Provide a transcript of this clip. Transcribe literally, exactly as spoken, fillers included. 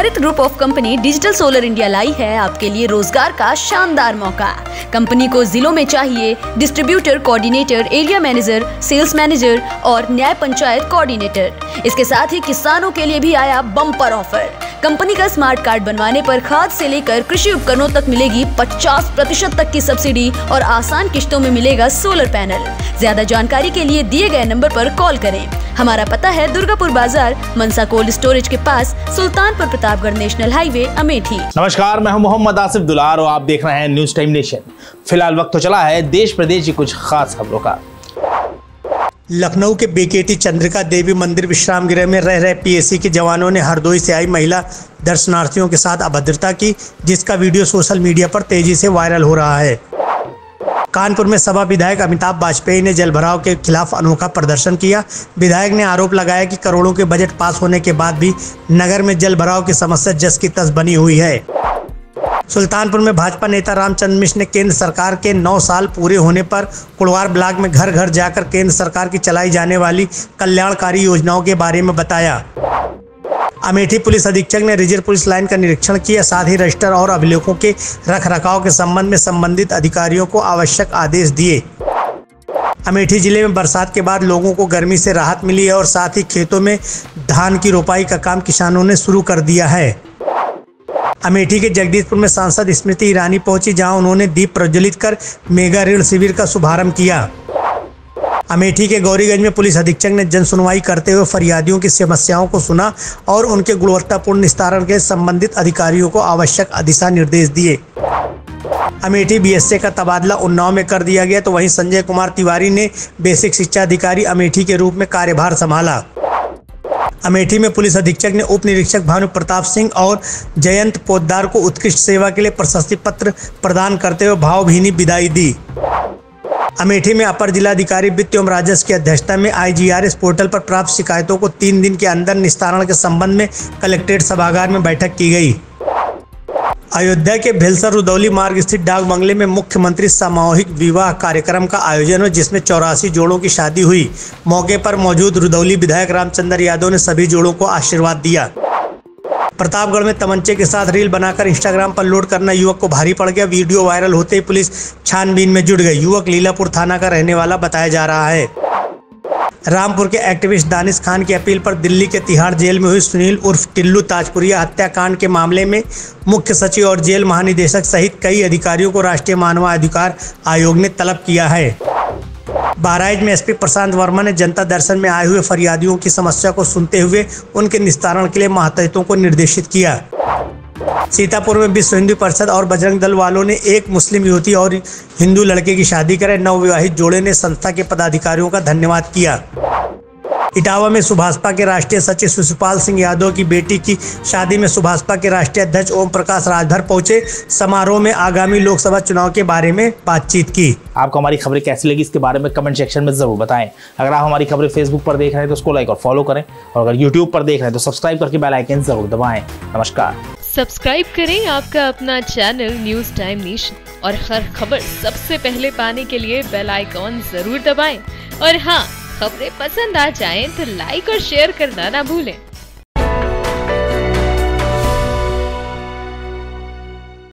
Bharat group of company digital solar India लाई है आपके लिए रोजगार का शानदार मौका। कंपनी को जिलों में चाहिए distributor coordinator, area manager, sales manager और न्याय पंचायत कोऑर्डिनेटर। इसके साथ ही किसानों के लिए भी आया बम्पर ऑफर। कंपनी का स्मार्ट कार्ड बनवाने पर खाद से लेकर कृषि उपकरणों तक मिलेगी पचास प्रतिशत तक की सब्सिडी और आसान किश्तों में मिलेगा सोलर पैनल। ज्यादा जानकारी के लिए दिए गए नंबर पर कॉल करें। हमारा पता है दुर्गापुर बाजार, मनसा कोल्ड स्टोरेज के पास, सुल्तानपुर प्रतापगढ़ नेशनल हाईवे, अमेठी। नमस्कार, मैं हूं मोहम्मद आसिफ दुलार और आप देख रहे हैं न्यूज टाइम नेशन। फिलहाल वक्त तो चला है देश प्रदेश की कुछ खास खबरों का। लखनऊ के बीकेटी चंद्रिका देवी मंदिर विश्राम गृह में रह रहे पीएससी के जवानों ने हरदोई से आई महिला दर्शनार्थियों के साथ अभद्रता की, जिसका वीडियो सोशल मीडिया पर तेजी से वायरल हो रहा है। कानपुर में सपा विधायक अमिताभ वाजपेयी ने जलभराव के खिलाफ अनोखा प्रदर्शन किया। विधायक ने आरोप लगाया कि करोड़ों के बजट पास होने के बाद भी नगर में जलभराव की समस्या जस की तस बनी हुई है। सुल्तानपुर में भाजपा नेता रामचंद्र मिश्र ने केंद्र सरकार के नौ साल पूरे होने पर कुड़वार ब्लॉक में घर घर जाकर केंद्र सरकार की चलाई जाने वाली कल्याणकारी योजनाओं के बारे में बताया। अमेठी पुलिस अधीक्षक ने रिजर्व पुलिस लाइन का निरीक्षण किया, साथ ही रजिस्टर और अभिलेखों के रखरखाव के संबंध में संबंधित अधिकारियों को आवश्यक आदेश दिए। अमेठी जिले में बरसात के बाद लोगों को गर्मी से राहत मिली है और साथ ही खेतों में धान की रोपाई का काम किसानों ने शुरू कर दिया है। अमेठी के जगदीशपुर में सांसद स्मृति ईरानी पहुंची, जहां उन्होंने दीप प्रज्वलित कर मेगा ऋण शिविर का शुभारंभ किया। अमेठी के गौरीगंज में पुलिस अधीक्षक ने जन सुनवाई करते हुए फरियादियों की समस्याओं को सुना और उनके गुणवत्तापूर्ण निस्तारण के संबंधित अधिकारियों को आवश्यक दिशा निर्देश दिए। अमेठी बीएसए का तबादला उन्नाव में कर दिया गया, तो वहीं संजय कुमार तिवारी ने बेसिक शिक्षा अधिकारी अमेठी के रूप में कार्यभार संभाला। अमेठी में पुलिस अधीक्षक ने उप निरीक्षक भानु प्रताप सिंह और जयंत पोद्दार को उत्कृष्ट सेवा के लिए प्रशस्ति पत्र प्रदान करते हुए भावभीनी विदाई दी। अमेठी में अपर जिलाधिकारी बित्योम राजस की अध्यक्षता में आईजीआरएस पोर्टल पर प्राप्त शिकायतों को तीन दिन के अंदर निस्तारण के संबंध में कलेक्ट्रेट सभागार में बैठक की गई। अयोध्या के भेलसर रुदौली मार्ग स्थित डाक बंगले में मुख्यमंत्री सामूहिक विवाह कार्यक्रम का आयोजन हुआ, जिसमें चौरासी जोड़ों की शादी हुई। मौके पर मौजूद रुदौली विधायक रामचंद्र यादव ने सभी जोड़ों को आशीर्वाद दिया। प्रतापगढ़ में तमंचे के साथ रील बनाकर इंस्टाग्राम पर लोड करना युवक को भारी पड़ गया। वीडियो वायरल होते ही पुलिस छानबीन में जुट गई। युवक लीलापुर थाना का रहने वाला बताया जा रहा है। रामपुर के एक्टिविस्ट दानिश खान की अपील पर दिल्ली के तिहाड़ जेल में हुई सुनील उर्फ टिल्लू ताजपुरिया हत्याकांड के मामले में मुख्य सचिव और जेल महानिदेशक सहित कई अधिकारियों को राष्ट्रीय मानवाधिकार आयोग ने तलब किया है। बहराइच में एसपी प्रशांत वर्मा ने जनता दर्शन में आए हुए फरियादियों की समस्या को सुनते हुए उनके निस्तारण के लिए मातहतों को निर्देशित किया। सीतापुर में विश्व हिंदू परिषद और बजरंग दल वालों ने एक मुस्लिम युवती और हिंदू लड़के की शादी कराई। नवविवाहित जोड़े ने संस्था के पदाधिकारियों का धन्यवाद किया। इटावा में सुभाषपा के राष्ट्रीय सचिव सुशुपाल सिंह यादव की बेटी की शादी में सुभाषपा के राष्ट्रीय अध्यक्ष ओम प्रकाश राजधर पहुंचे। समारोह में आगामी लोकसभा चुनाव के बारे में बातचीत की। आपको हमारी खबरें कैसी लगी इसके बारे में कमेंट सेक्शन में जरूर बताएं। अगर आप हमारी खबरें फेसबुक पर देख रहे हैं तो उसको लाइक और फॉलो करें, और अगर यूट्यूब पर देख रहे हैं तो सब्सक्राइब करके बेल आइकन जरूर दबाएं। नमस्कार। सब्सक्राइब करें आपका अपना चैनल न्यूज टाइम नेशन और हर खबर सबसे पहले पाने के लिए बेल आइकॉन जरूर दबाएं। और हाँ, खबरें पसंद आ जाएं तो लाइक और शेयर करना ना भूलें।